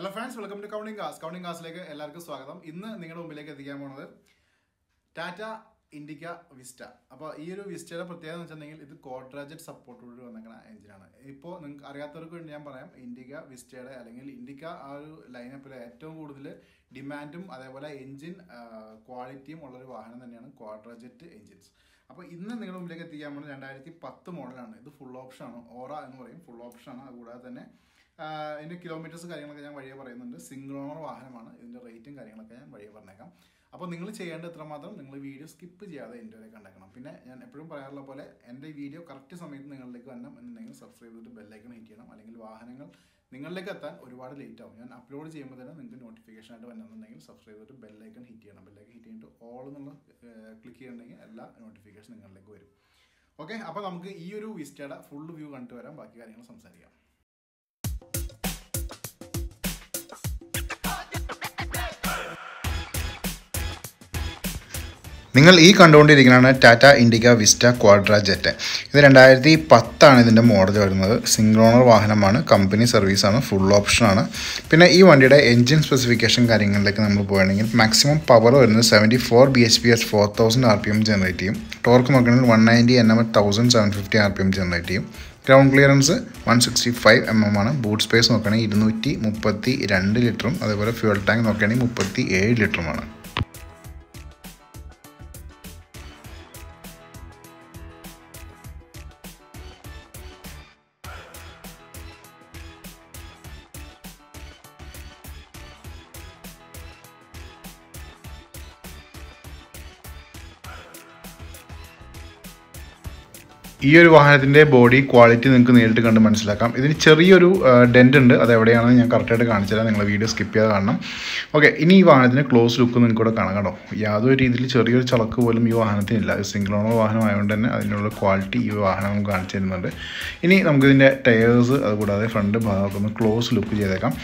Hello friends, welcome to Counting Cars എല്ലാവർക്കും സ്വാഗതം. ഇന്ന് നിങ്ങളുടെ മുമ്പിലേക്ക് എത്തിക്കാൻ പോകുന്നത് ടാറ്റ ഇൻഡിക്ക വിസ്റ്റ. അപ്പോൾ ഈ ഒരു വിസ്റ്റയുടെ പ്രത്യേകത എന്ന് വെച്ചിട്ടുണ്ടെങ്കിൽ ഇത് ക്വാഡ്രാജറ്റ് സപ്പോർട്ടോട് വന്നിരിക്കുന്ന എഞ്ചിനാണ്. ഇപ്പോൾ നിങ്ങൾക്ക് അറിയാത്തവർക്ക് വേണ്ടി ഞാൻ പറയാം, ഇൻഡിക്ക വിസ്റ്റയുടെ അല്ലെങ്കിൽ ഇൻഡിക്ക ആ ഒരു ലൈനപ്പിൽ ഏറ്റവും കൂടുതൽ ഡിമാൻഡും അതേപോലെ എഞ്ചിൻ ക്വാളിറ്റിയും ഉള്ളൊരു വാഹനം തന്നെയാണ് ക്വാഡ്രാജറ്റ് എഞ്ചിൻസ്. അപ്പോൾ ഇന്ന് നിങ്ങളുടെ മുമ്പിലേക്ക് എത്തിക്കാൻ പോകുന്നത് 2010 മോഡലാണ്. ഇത് ഫുൾ ഓപ്ഷനാണ്, ഓറ എന്ന് പറയും, ഫുൾ ഓപ്ഷനാണ്. അതുകൂടാതെ തന്നെ ഇതിൻ്റെ കിലോമീറ്റേഴ്സ് കാര്യങ്ങളൊക്കെ ഞാൻ വഴിയെ പറയുന്നുണ്ട്. സിംഗിൾ ഓണർ വാഹനമാണ്. ഇതിൻ്റെ റേറ്റും കാര്യങ്ങളൊക്കെ ഞാൻ വഴിയെ പറഞ്ഞേക്കാം. അപ്പോൾ നിങ്ങൾ ചെയ്യേണ്ട എത്രമാത്രം, നിങ്ങൾ വീഡിയോ സ്കിപ്പ് ചെയ്യാതെ എൻ്റെ വരെ കണ്ടേക്കണം. പിന്നെ ഞാൻ എപ്പോഴും പറയാറുള്ള പോലെ എൻ്റെ വീഡിയോ കറക്റ്റ് സമയത്ത് നിങ്ങളിലേക്ക് വരണം എന്നുണ്ടെങ്കിൽ സബ്സ്ക്രൈബ് ചെയ്തിട്ട് ബെല്ലൈക്കൺ ഹിറ്റ് ചെയ്യണം. അല്ലെങ്കിൽ വാഹനങ്ങൾ നിങ്ങളിലേക്ക് എത്താൻ ഒരുപാട് ലേറ്റ് ആവും. ഞാൻ അപ്ലോഡ് ചെയ്യുമ്പോൾ തന്നെ നിങ്ങൾക്ക് നോട്ടിഫിക്കേഷൻ ആയിട്ട് വരണമെന്നുണ്ടെങ്കിൽ സബ്സ്ക്രൈബ് ചെയ്തിട്ട് ബെല്ലൈക്കൺ ഹിറ്റ് ചെയ്യണം. ബെല്ലൈക്കൺ ഹിറ്റ് ചെയ്തിട്ട് ഓൾ എന്നുള്ള ക്ലിക്ക് ചെയ്യണമെങ്കിൽ എല്ലാ നോട്ടിഫിക്കേഷൻ നിങ്ങളിലേക്ക് വരും. ഓക്കെ, അപ്പോൾ നമുക്ക് ഈ ഒരു വിസ്റ്റയുടെ ഫുൾ വ്യൂ കണ്ടിട്ട് വരാം, ബാക്കി കാര്യങ്ങൾ സംസാരിക്കാം. നിങ്ങൾ ഈ കണ്ടുകൊണ്ടിരിക്കുന്നതാണ് ടാറ്റ ഇൻഡിക്ക വിസ്റ്റ ക്വാഡ്രാജെറ്റ്. ഇത് 2010 ഇതിൻ്റെ മോഡൽ വരുന്നത്. സിംഗിൾ ഓണർ വാഹനമാണ്, കമ്പനി സർവീസാണ്, ഫുൾ ഓപ്ഷനാണ്. പിന്നെ ഈ വണ്ടിയുടെ എൻജിൻ സ്പെസിഫിക്കേഷൻ കാര്യങ്ങളിലേക്ക് നമ്മൾ പോവുകയാണെങ്കിൽ മാക്സിമം പവർ വരുന്നത് 74 BHP 4000 RPM ജനറേറ്റ് ചെയ്യും. ടോർക്ക് നോക്കുകയാണെങ്കിൽ 190 Nm 1750 RPM ജനറേറ്റ് ചെയ്യും. ഗ്രൗണ്ട് ക്ലിയറൻസ് 165 mm ആണ്. ബൂട്ട് സ്പേസ് നോക്കുകയാണെങ്കിൽ 232 ലിറ്ററും അതേപോലെ ഫ്യൂൽ ടാങ്ക് നോക്കുകയാണെങ്കിൽ 37 ലിറ്ററുമാണ്. ഈ ഒരു വാഹനത്തിൻ്റെ ബോഡി ക്വാളിറ്റി നിങ്ങൾക്ക് നേരിട്ട് കണ്ട് മനസ്സിലാക്കാം. ഇതിന് ചെറിയൊരു ഡെൻ്റ് ഉണ്ട്, അത് എവിടെയാണെന്ന് ഞാൻ കറക്റ്റായിട്ട് കാണിച്ചു തരാം. നിങ്ങൾ വീഡിയോ സ്കിപ്പ് ചെയ്യാതെ കാണണം. ഓക്കെ, ഇനി ഈ വാഹനത്തിൻ്റെ ക്ലോസ് ലുക്ക് നിങ്ങൾക്കിവിടെ കാണാം. കേട്ടോ, യാതൊരു രീതിയിൽ ചെറിയൊരു ചളക്ക് പോലും ഈ വാഹനത്തിനില്ല. സിംഗിൾ ഓണർ വാഹനം ആയതുകൊണ്ട് തന്നെ അതിനുള്ള ക്വാളിറ്റി ഈ വാഹനം നമുക്ക് കാണിച്ചു തരുന്നുണ്ട്. ഇനി നമുക്കിതിൻ്റെ ടയേഴ്സ് അതുകൂടാതെ ഫ്രണ്ട് ഭാഗമൊക്കെ ഒന്ന് ക്ലോസ് ലുക്ക് ചെയ്തേക്കാം.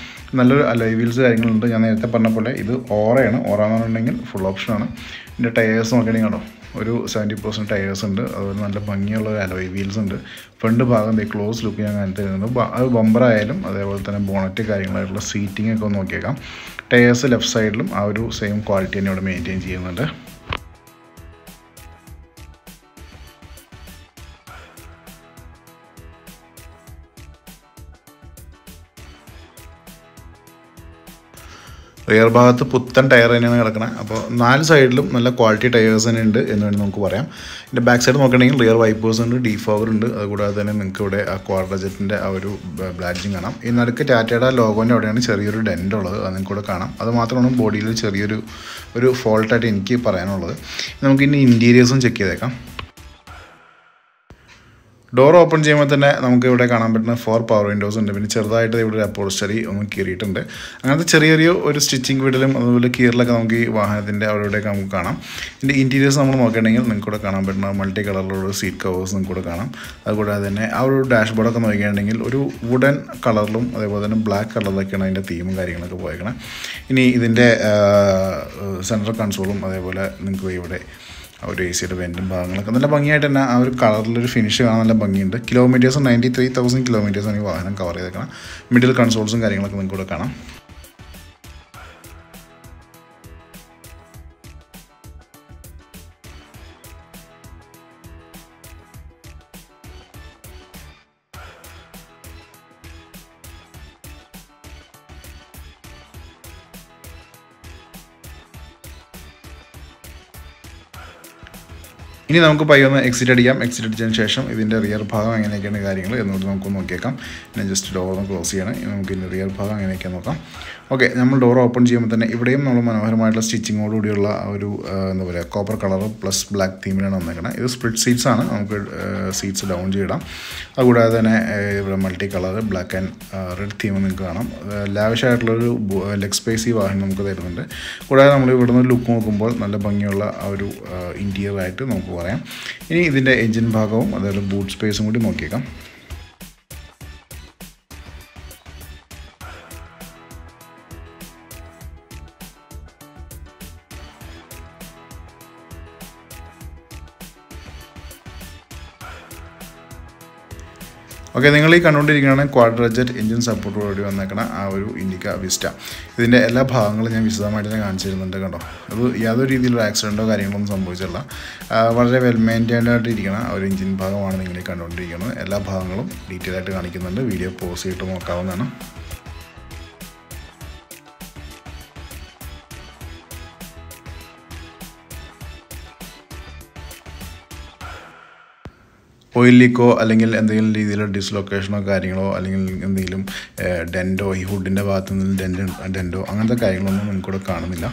നല്ലൊരു അലോയ് വീൽസ് കാര്യങ്ങളുണ്ട്. ഞാൻ നേരത്തെ പറഞ്ഞ പോലെ ഇത് ഓറയാണ്. ഓറ എന്ന് പറഞ്ഞിട്ടുണ്ടെങ്കിൽ ഫുൾ ഓപ്ഷനാണ്. ഇതിൻ്റെ ടയേഴ്സ് നോക്കുകയാണെങ്കിൽ കേട്ടോ, ഒരു 70% ടയേഴ്സ് ഉണ്ട്. അതുപോലെ നല്ല ഭംഗിയുള്ള ഒരു അലോയ് വീൽസ് ഉണ്ട്. ഫ്രണ്ട് ഭാഗം ക്ലോസ് ലുക്ക് ഞാൻ കാണിച്ചു തരുന്നുണ്ട്. അത് ബമ്പറായാലും അതേപോലെ തന്നെ ബോണറ്റ് കാര്യങ്ങളായിട്ടുള്ള സീറ്റിംഗ് ഒക്കെ ഒന്ന് നോക്കിയേക്കാം. ടയേഴ്സ് ലെഫ്റ്റ് സൈഡിലും ആ ഒരു സെയിം ക്വാളിറ്റി തന്നെ ഇവിടെ മെയിൻറ്റെയിൻ ചെയ്യുന്നുണ്ട്. റിയർ ഭാഗത്ത് പുത്തൻ ടയർ തന്നെയാണ് കിടക്കുന്നത്. അപ്പോൾ 4 സൈഡിലും നല്ല ക്വാളിറ്റി ടയേഴ്സ് തന്നെ ഉണ്ട് എന്ന് വേണ്ടി നമുക്ക് പറയാം. ഇതിൻ്റെ ബാക്ക് സൈഡ് നോക്കുകയാണെങ്കിൽ റിയർ വൈപ്പേഴ്സ് ഉണ്ട്, ഡീഫോഗർ ഉണ്ട്. അതുകൂടാതെ തന്നെ നിങ്ങൾക്ക് ഇവിടെ ആ ക്വാഡ്രാജെറ്റിൻ്റെ ആ ഒരു ബ്ലാഡ്ജിങ് കാണാം. ഈ നടുക്ക് ടാറ്റയുടെ ലോഗോൻ്റെ അവിടെയാണ് ചെറിയൊരു ഡെൻ്റ് ഉള്ളത്, അത് നിങ്ങൾക്ക് ഇവിടെ കാണാം. അത് മാത്രമാണ് ബോഡിയിൽ ചെറിയൊരു ഫോൾട്ടായിട്ട് എനിക്ക് പറയാനുള്ളത്. നമുക്ക് ഇനി ഇൻറ്റീരിയേഴ്സും ചെക്ക് ചെയ്തേക്കാം. ഡോർ ഓപ്പൺ ചെയ്യുമ്പോൾ തന്നെ നമുക്ക് ഇവിടെ കാണാൻ പറ്റുന്ന 4 പവർ വിൻഡോസ് ഉണ്ട്. പിന്നെ ചെറുതായിട്ട് ഇവിടെ ഒരു അപ്പോൾസ്റ്ററി ഒന്ന് കീറിയിട്ടുണ്ട്. അങ്ങനത്തെ ചെറിയൊരു സ്റ്റിച്ചിങ് വിടലും അതുപോലെ കീറിലൊക്കെ നമുക്ക് ഈ വാഹനത്തിൻ്റെ അവിടെ ഇവിടെയൊക്കെ നമുക്ക് കാണാം. ഇതിൻ്റെ ഇൻറ്റീരിയേഴ്സ് നമ്മൾ നോക്കുകയാണെങ്കിൽ നിങ്ങൾക്ക് ഇവിടെ കാണാൻ പറ്റുന്ന മൾട്ടി കളറിലുള്ള സീറ്റ് കവേഴ്സ് നിങ്ങൾക്ക് ഇവിടെ കാണാം. അതുകൂടാതെ തന്നെ ആ ഒരു ഡാഷ് ബോർഡൊക്കെ നോക്കുകയാണെങ്കിൽ ഒരു വുഡൻ കളറിലും അതേപോലെ തന്നെ ബ്ലാക്ക് കളറിലൊക്കെയാണ് അതിൻ്റെ തീമും കാര്യങ്ങളൊക്കെ പോയേക്കണം. ഇനി ഇതിൻ്റെ സെൻട്രൽ കൺസോളും അതേപോലെ നിങ്ങൾക്ക് ഇവിടെ ആ ഒരു എ സിയുടെ വെൻറ്റും ഭാഗങ്ങളൊക്കെ നല്ല ഭംഗിയായിട്ട് തന്നെ ആ ഒരു കളറിലൊരു ഫിനിഷ് കാണാൻ നല്ല ഭംഗിയുണ്ട്. കിലോമീറ്റേഴ്സ് 93,000 കിലോമീറ്റേഴ്സാണ് ഈ വാഹനം കവർ ചെയ്തേക്കണം. മിഡിൽ കൺസോൾസും കാര്യങ്ങളൊക്കെ നിങ്ങൾക്ക് ഇവിടെ കാണാം. ഇനി നമുക്ക് പയ്യൊന്ന് എക്സിറ്റ് അടിക്കാം. എക്സിറ്റ് അടിച്ചതിന് ശേഷം ഇതിൻ്റെ റിയർ ഭാഗം എങ്ങനെയൊക്കെയാണ് കാര്യങ്ങൾ എന്നോട് നമുക്ക് നോക്കിയേക്കാം. ഞാൻ ജസ്റ്റ് ഡോർ ഒന്ന് ക്ലോസ് ചെയ്യണം. നമുക്ക് ഇതിൻ്റെ റിയർ ഭാഗം എങ്ങനെയൊക്കെ നോക്കാം. ഓക്കെ, നമ്മൾ ഡോർ ഓപ്പൺ ചെയ്യുമ്പോൾ തന്നെ ഇവിടെയും നമ്മൾ മനോഹരമായിട്ടുള്ള സ്റ്റിച്ചിങ്ങോടുകൂടിയുള്ള ഒരു എന്താ പറയുക കോപ്പർ കളർ പ്ലസ് ബ്ലാക്ക് തീമിലാണ് വന്നേക്കുന്നത്. ഇത് സ്പ്ലിറ്റ് സീറ്റ്സ് ആണ്, നമുക്ക് സീറ്റ്സ് ഡൗൺ ചെയ്യണം. അതുകൂടാതെ തന്നെ ഇവിടെ multi colour black and red theme നിങ്ങൾക്ക് കാണാം. ലാവിഷായിട്ടുള്ളൊരു ലെഗ് സ്പേസ് ഈ വാഹനം നമുക്ക് തരുന്നുണ്ട്. കൂടാതെ നമ്മൾ ഇവിടുന്ന് ലുക്ക് നോക്കുമ്പോൾ നല്ല ഭംഗിയുള്ള ആ ഒരു ഇൻറ്റീരിയർ ആയിട്ട് നമുക്ക് പറയാം. ഇനി ഇതിൻ്റെ എഞ്ചിൻ ഭാഗവും അതേപോലെ ബൂട്ട് സ്പേസും കൂടി നോക്കിയേക്കാം. ഓക്കെ, നിങ്ങൾ ഈ കണ്ടുകൊണ്ടിരിക്കുന്നതാണ് ക്വാഡ്രജറ്റ് എഞ്ചിൻ സപ്പോർട്ടോടുകൂടി വന്നേക്കണ ആ ഒരു ഇൻഡിക്ക വിസ്റ്റ. ഇതിൻ്റെ എല്ലാ ഭാഗങ്ങളും ഞാൻ വിശദമായിട്ട് തന്നെ കാണിച്ചു തരുന്നുണ്ട് കേട്ടോ. അത് യാതൊരു രീതിയിലുള്ള ആക്സിഡൻറ്റോ കാര്യങ്ങളൊന്നും സംഭവിച്ചില്ല. വളരെ വെൽ മെയിൻറ്റൈൻഡ് ആയിട്ട് ഇരിക്കണ ഒരു എഞ്ചിൻ ഭാഗമാണ് നിങ്ങൾ ഈ കണ്ടുകൊണ്ടിരിക്കുന്നത്. എല്ലാ ഭാഗങ്ങളും ഡീറ്റെയിൽ ആയിട്ട് കാണിക്കുന്നുണ്ട്. വീഡിയോ പോസ് ചെയ്തിട്ട് നോക്കാവുന്നതാണ്. ഓയിൽ ലീക്കോ അല്ലെങ്കിൽ എന്തെങ്കിലും രീതിയിലുള്ള ഡിസ്ലൊക്കേഷനോ കാര്യങ്ങളോ അല്ലെങ്കിൽ എന്തെങ്കിലും ഡെൻറ്റോ, ഈ ഹുഡിൻ്റെ ഭാഗത്തു നിന്ന് ഡെൻറ്റോ അങ്ങനത്തെ കാര്യങ്ങളൊന്നും നമുക്കിവിടെ കാണുന്നില്ല.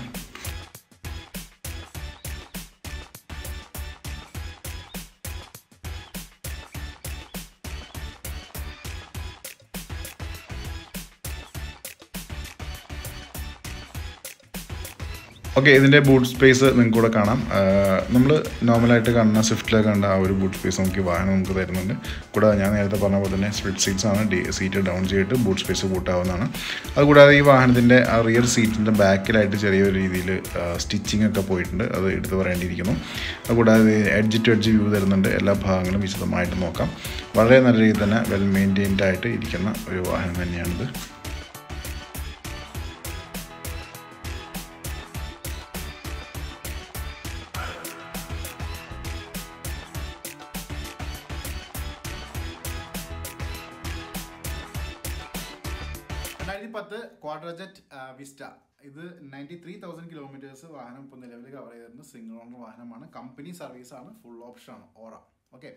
ഓക്കെ, ഇതിൻ്റെ ബൂട്ട് സ്പേസ് നിങ്ങൾക്ക് കൂടെ കാണാം. നമ്മൾ നോർമലായിട്ട് കാണുന്ന സ്വിഫ്റ്റിലൊക്കെ കണ്ട ആ ഒരു ബൂട്ട് സ്പേസ് നമുക്ക് വാഹനം നമുക്ക് തരുന്നുണ്ട്. കൂടെ ഞാൻ നേരത്തെ പറഞ്ഞ പോലെ തന്നെ സ്പ്ലിറ്റ് സീറ്റ്സ് ആണ്. സീറ്റ് ഡൗൺ ചെയ്തിട്ട് ബൂട്ട് സ്പേസ് കൂട്ടാവുന്നതാണ്. അതുകൂടാതെ ഈ വാഹനത്തിൻ്റെ ആ റിയർ സീറ്റിൻ്റെ ബാക്കിലായിട്ട് ചെറിയൊരു രീതിയിൽ സ്റ്റിച്ചിങ് ഒക്കെ പോയിട്ടുണ്ട്, അത് എടുത്ത് പറയേണ്ടിയിരിക്കുന്നു. അതുകൂടാതെ എഡ്ജ് ടു എഡ്ജ് വ്യൂ തരുന്നുണ്ട്. എല്ലാ ഭാഗങ്ങളും വിശദമായിട്ട് നോക്കാം. വളരെ നല്ല രീതിയിൽ തന്നെ വെൽ മെയിൻറ്റെയിൻഡ് ആയിട്ട് ഇരിക്കുന്ന ഒരു വാഹനം തന്നെയാണിത്. ത്ത് ക്വാഡ്രജറ്റ് വിസ്റ്റ ഇത് 93,000 കിലോമീറ്റേഴ്സ് വാഹനം ഇപ്പോൾ നിലവിൽ കവർ ചെയ്തിരുന്ന സിംഗിൾ ഓണർ വാഹനമാണ്. കമ്പനി സർവീസാണ്, ഫുൾ ഓപ്ഷനാണ് ഓറ. ഓക്കെ,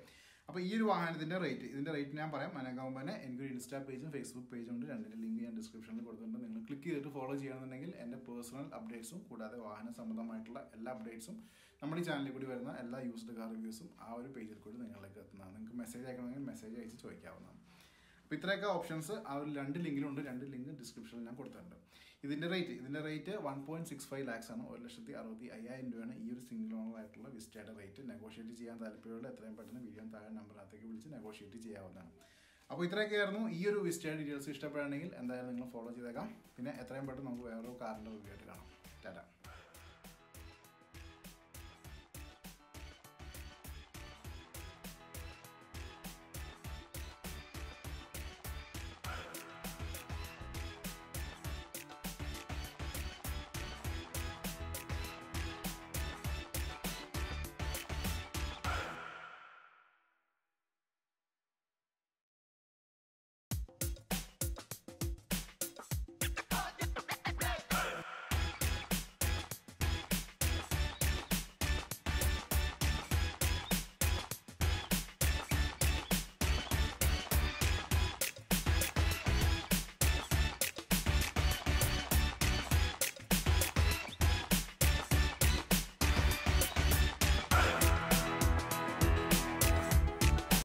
അപ്പോൾ ഈ ഒരു വാഹനത്തിൻ്റെ റേറ്റ്, ഇതിൻ്റെ റേറ്റ് ഞാൻ പറയാം. അതിനകം തന്നെ എനിക്കൊരു ഇൻസ്റ്റാ പേജും ഫേസ്ബുക്ക് പേജും ഉണ്ട്. രണ്ടിൻ്റെ ലിങ്ക് ഞാൻ ഡിസ്ക്രിപ്ഷനിൽ കൊടുത്തിട്ടുണ്ട്. നിങ്ങൾ ക്ലിക്ക് ചെയ്തിട്ട് ഫോളോ ചെയ്യണമെന്നുണ്ടെങ്കിൽ എൻ്റെ പേഴ്സണൽ അപ്ഡേറ്റ്സും കൂടാതെ വാഹന സംബന്ധമായിട്ടുള്ള എല്ലാ അപ്ഡേറ്റ്സും നമ്മുടെ ഈ ചാനലിൽ കൂടി വരുന്ന എല്ലാ യൂസ്ഡ് കാർ റിവ്യൂസും ആ ഒരു പേജിൽ കൂടി നിങ്ങളിലേക്ക് എത്തുന്നതാണ്. നിങ്ങൾക്ക് മെസ്സേജ് അയക്കണമെങ്കിൽ മെസ്സേജ് അയച്ച് ചോദിക്കാവുന്നതാണ്. അപ്പോൾ ഇത്രയൊക്കെ ഓപ്ഷൻസ് ആ ഒരു രണ്ട് ലിങ്കിലുണ്ട്. രണ്ട് ലിങ്ക് ഡിസ്ക്രിപ്ഷനിൽ ഞാൻ കൊടുത്തിട്ടുണ്ട്. ഇതിൻ്റെ റേറ്റ് 1.65 lakhs ആണ്. 1,60,000 രൂപയാണ് ഈ ഒരു സിംഗിൾ ഓണർ ആയിട്ടുള്ള വിസ്റ്റയുടെ റേറ്റ്. നെഗോഷിയേറ്റ് ചെയ്യാൻ താല്പര്യമുള്ള എത്രയും പെട്ടെന്ന് വീഡിയോ താഴെ നമ്പറിനകത്തേക്ക് വിളിച്ച് നെഗോഷിയേറ്റ് ചെയ്യാവുന്നതാണ്. അപ്പോൾ ഇത്രയൊക്കെ ആയിരുന്നു ഈ ഒരു വിസ്റ്റയുടെ ഡീറ്റെയിൽസ്. ഇഷ്ടപ്പെടുകയാണെങ്കിൽ എന്തായാലും നിങ്ങൾ ഫോളോ ചെയ്തേക്കാം. പിന്നെ എത്രയും പെട്ടെന്ന് നമുക്ക് വേറൊരു കാറിൻ്റെ റിവ്യൂ ആയിട്ട് കാണാം. ടാറ്റാ.